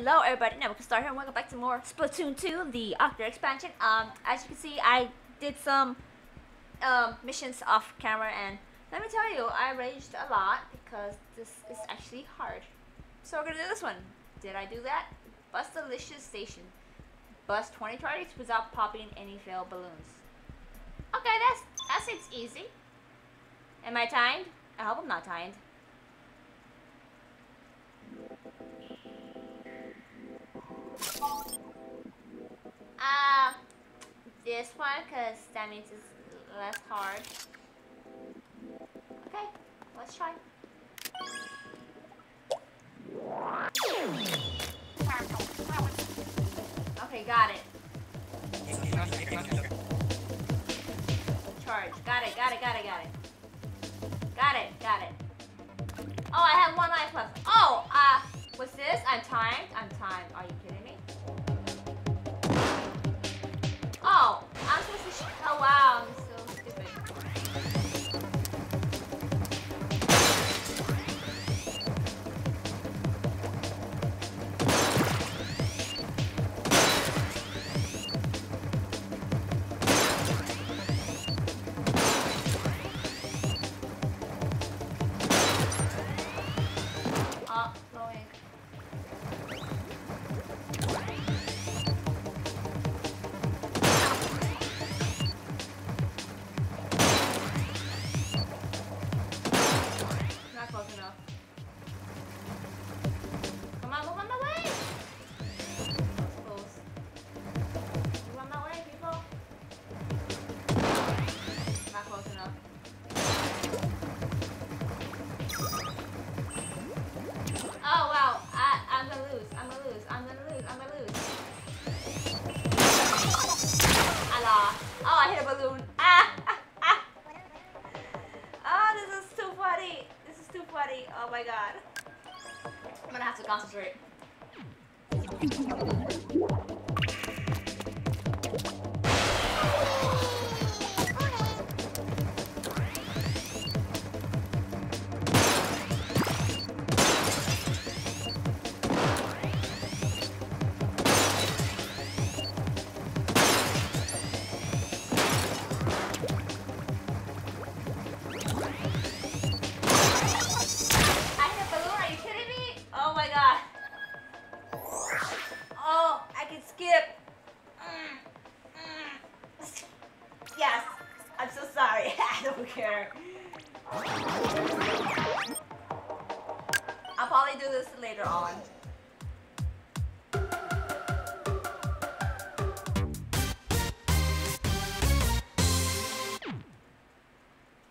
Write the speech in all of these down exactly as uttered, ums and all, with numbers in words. Hello everybody, now we can start here and welcome back to more Splatoon two, the Octo Expansion. Um, as you can see, I did some um, missions off camera, and let me tell you, I raged a lot because this is actually hard. So we're gonna do this one. Did I do that? Bust Delicious Station. Bust twenty targets without popping any failed balloons. Okay, that's, that seems easy. Am I timed? I hope I'm not timed. Uh, this one, because that means it's less hard. Okay, let's try. Okay, got it. Charge. Got it, got it, got it, got it. Got it, got it. Oh, I have one life left. Oh, uh, what's this? I'm timed. I'm timed. Are you kidding me? Oh, I'm supposed to shoot. Oh, wow. I'm so stupid. Oh, no way. Oh my god. I'm gonna have to concentrate.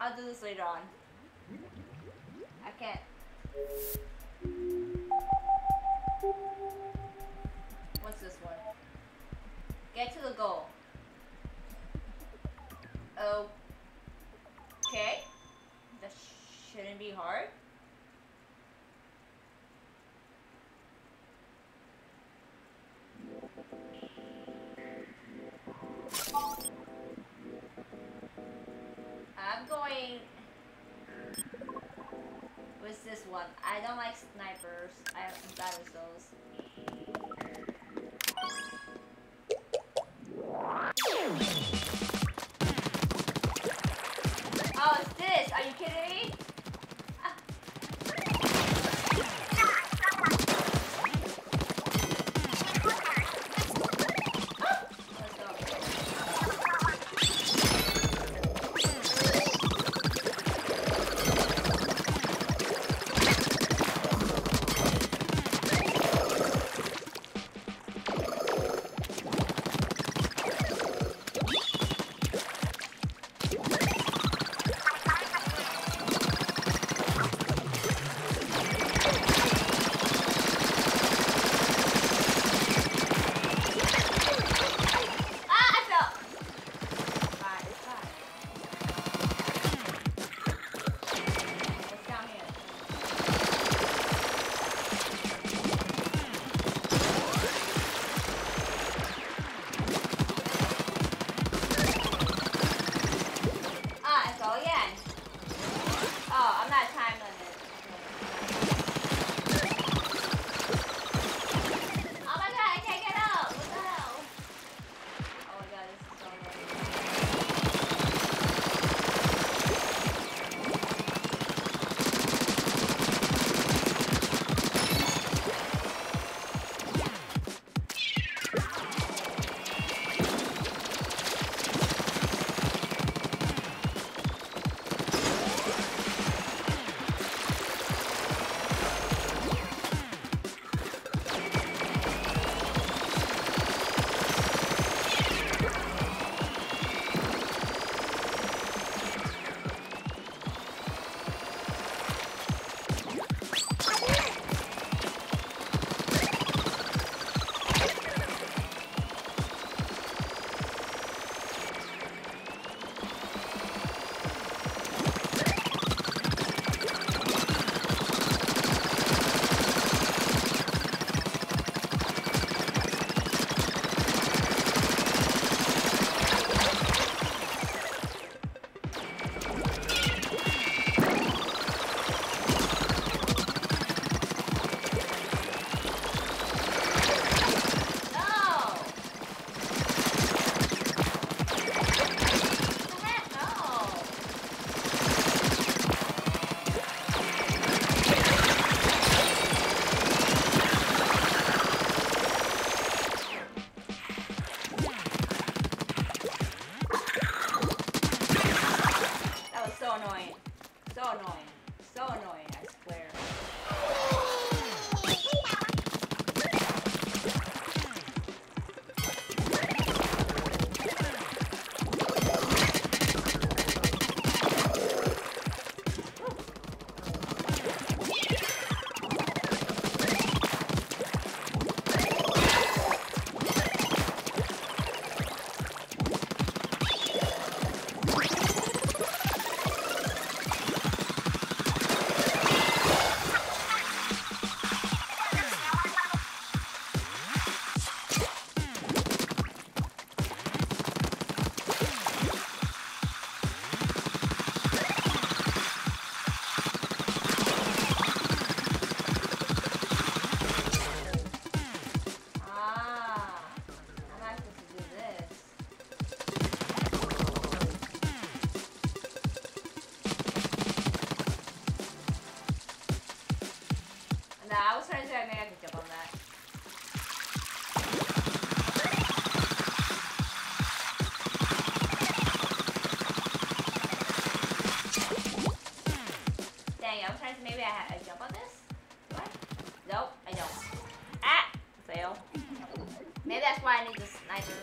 I'll do this later on. I can't. What's this one? Get to the goal. Okay. That shouldn't be hard. I'm going with this one. I don't like snipers. I have some bad with those. Oh, it's this. Are you kidding me? Nah, I was trying to say I made a good job on that. Dang, I was trying to maybe I had a jump on this? Do I? Nope, I don't. Ah! Fail. Maybe that's why I need the sniper.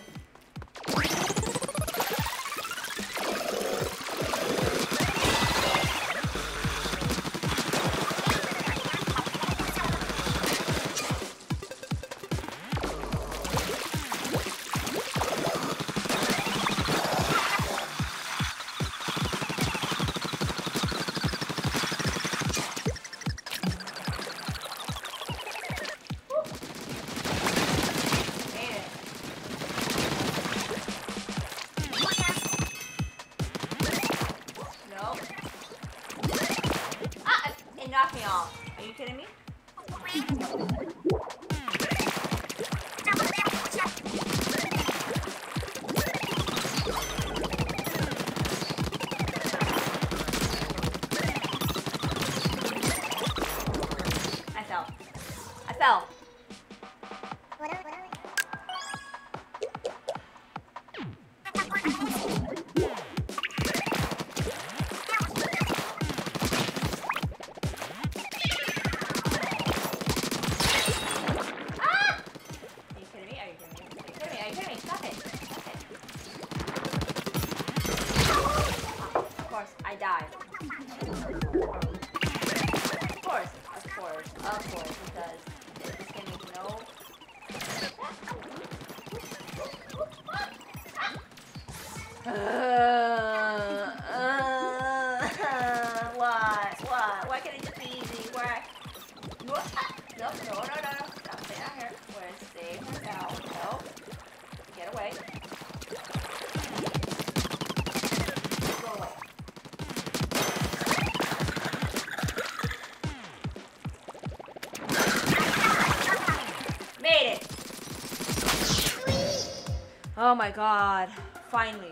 Oh my god, finally.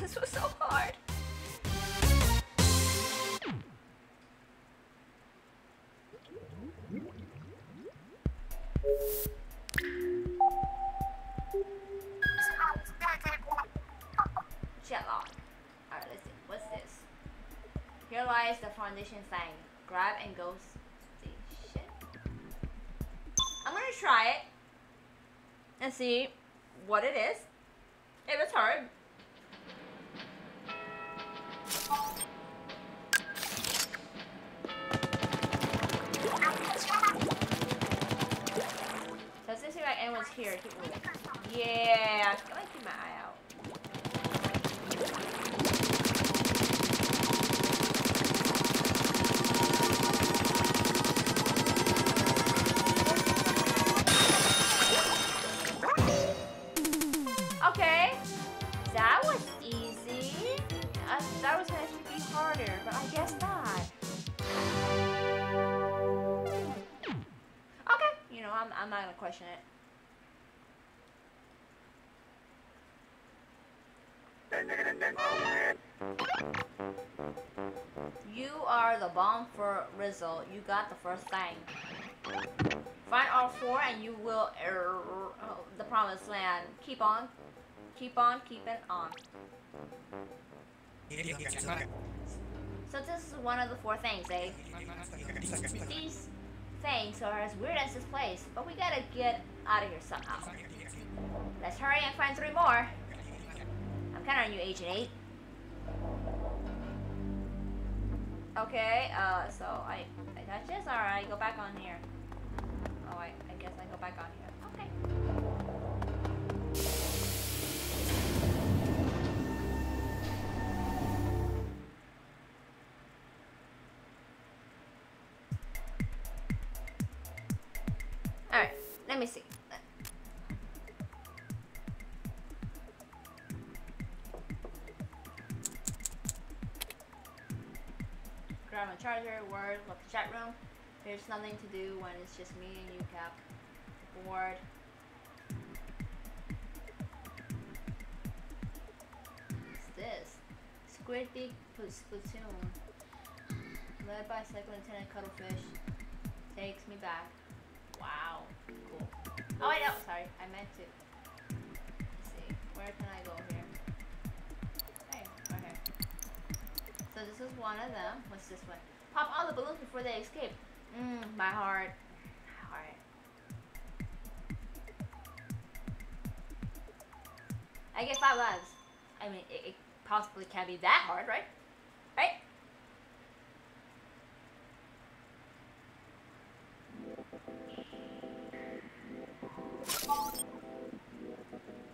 This was so hard. Jetlock. Alright, let's see. What's this? Here lies the foundation thing. Grab and go station. I'm gonna try it and see what it is. If it's hard. So it doesn't seem like anyone's here. Yeah, I'm gonna keep my eye out. I'm not gonna question it. You are the bomb for Rizzle. You got the first thing. Find all four and you will er oh, the promised land. Keep on, keep on, keep it on. So this is one of the four things, eh? These things are as weird as this place, but we gotta get out of here somehow. Let's hurry and find three more. I'm counting on you, Agent eight. Okay, uh, so I, I touch this, alright, go back on here. Oh, I, I guess I go back on here. Okay. Let me see. Grab a charger, word, look at the chat room. There's nothing to do when it's just me and you, Cap. Bored. What's this? Squid Big Splatoon. Led by Second Lieutenant Cuttlefish. me die. Wow. Cool. Oh wait, no, sorry. I meant to. Let's see. Where can I go here? Hey, okay. So this is one of them. What's this one? Pop all the balloons before they escape. Mmm, my heart. My heart. I get five lives. I mean, it, it possibly can't be that hard, right? Right?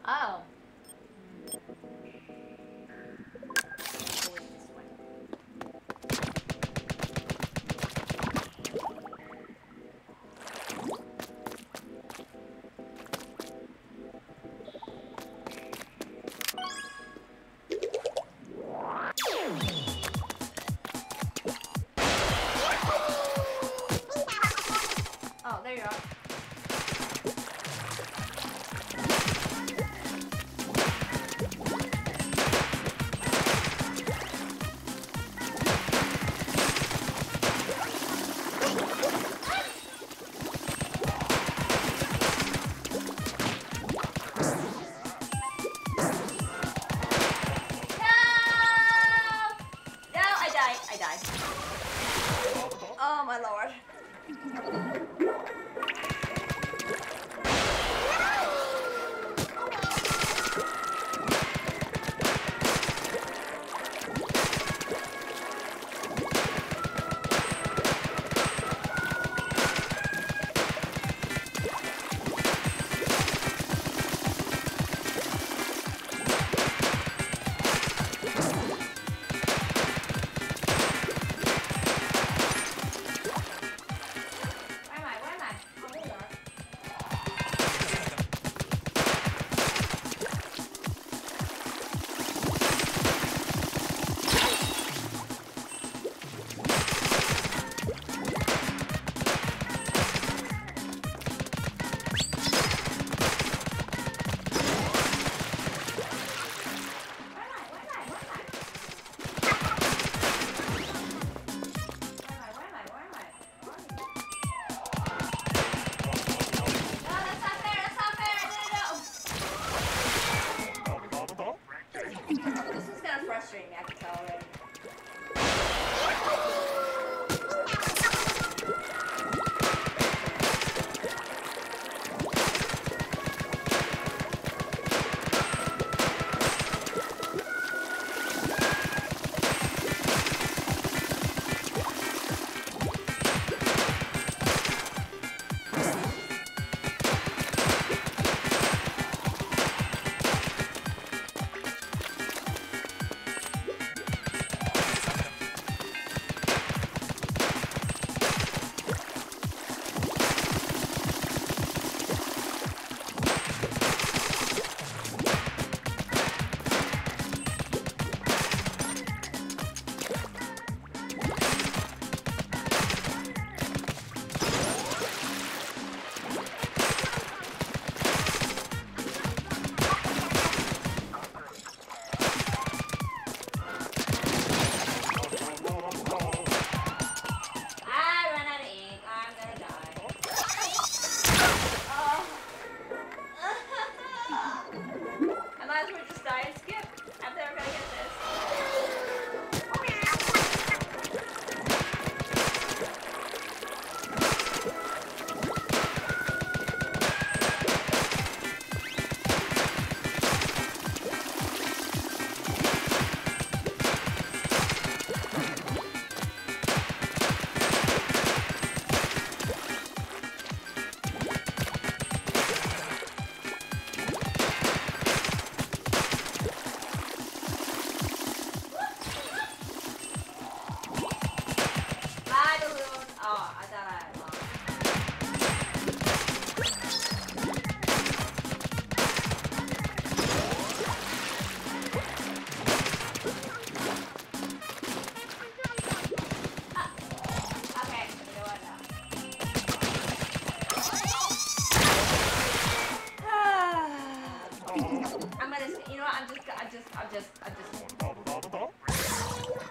Oh.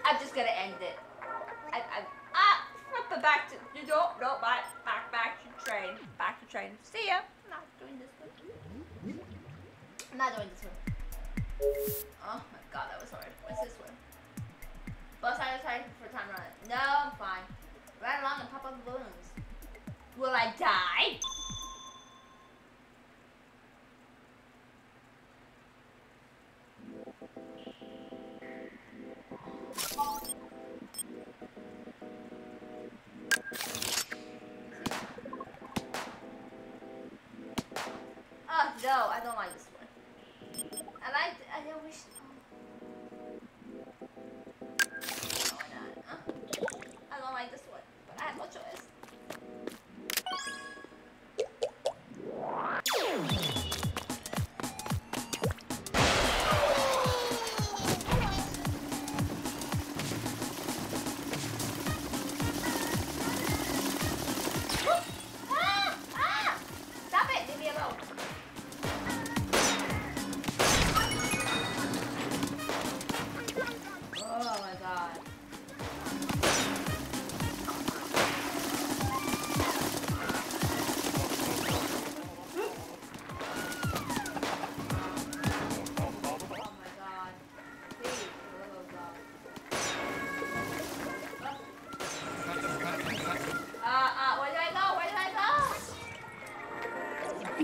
I'm just gonna end it. I, I, ah, back to, you don't, no, back, back, back. back to train. Back to train. See ya. I'm not doing this one. I'm not doing this one. Oh my god, that was hard. What's this one? Bus side to side for time run. No, I'm fine. Ride along and pop up the balloons. Will I die? Oh no, I don't like this one. I like I don't wish oh, not. Uh, I don't like this one, but I have no choice.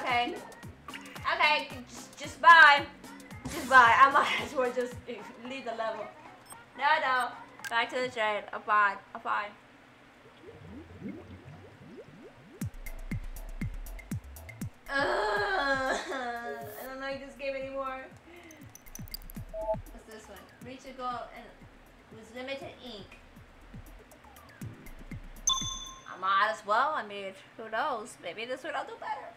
Okay. Okay, just, just bye. Just bye. I might as well just leave the level. No, no. Back to the train. I'm fine. I'm fine. Uh, I don't like this game anymore. What's this one? Reach a goal and with limited ink. I might as well. I mean, who knows? Maybe this one I'll do better.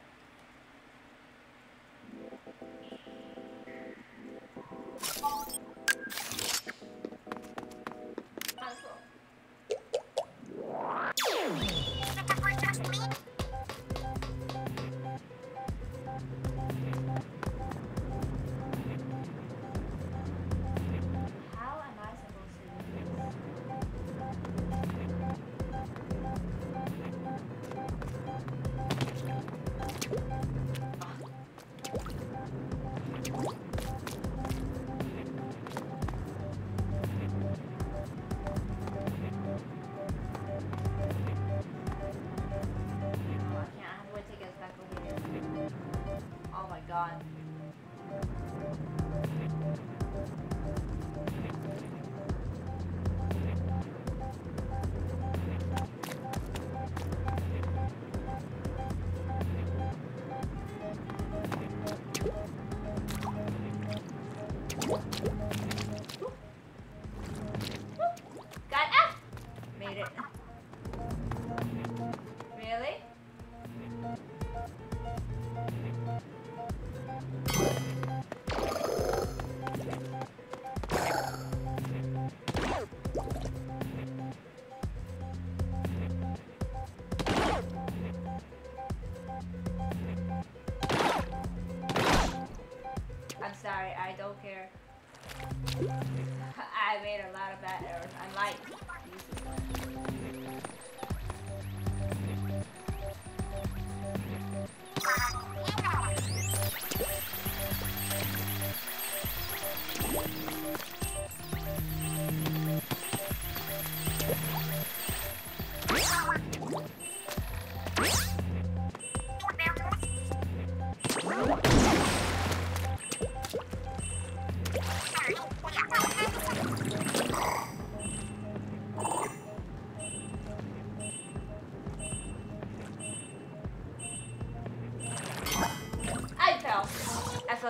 Sorry, I don't care. I made a lot of bad errors. I'm like,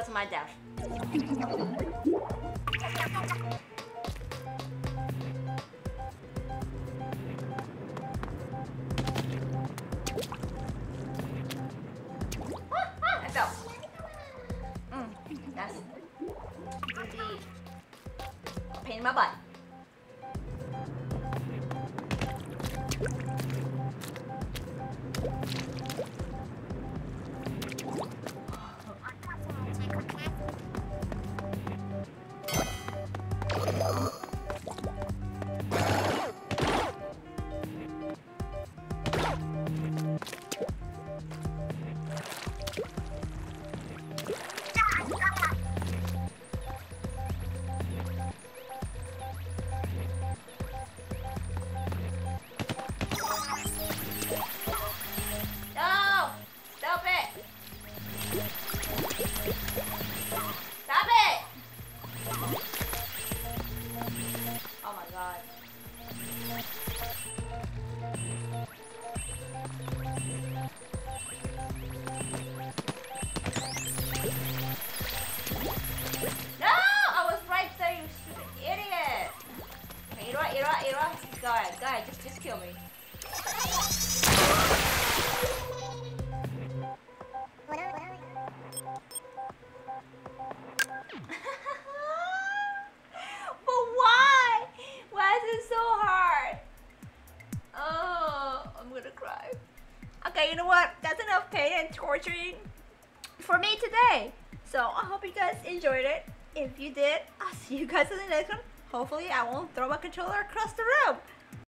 to my death. my butt. Okay, you know what? That's enough pain and torturing for me today. So I hope you guys enjoyed it. If you did, I'll see you guys in the next one. Hopefully I won't throw my controller across the room.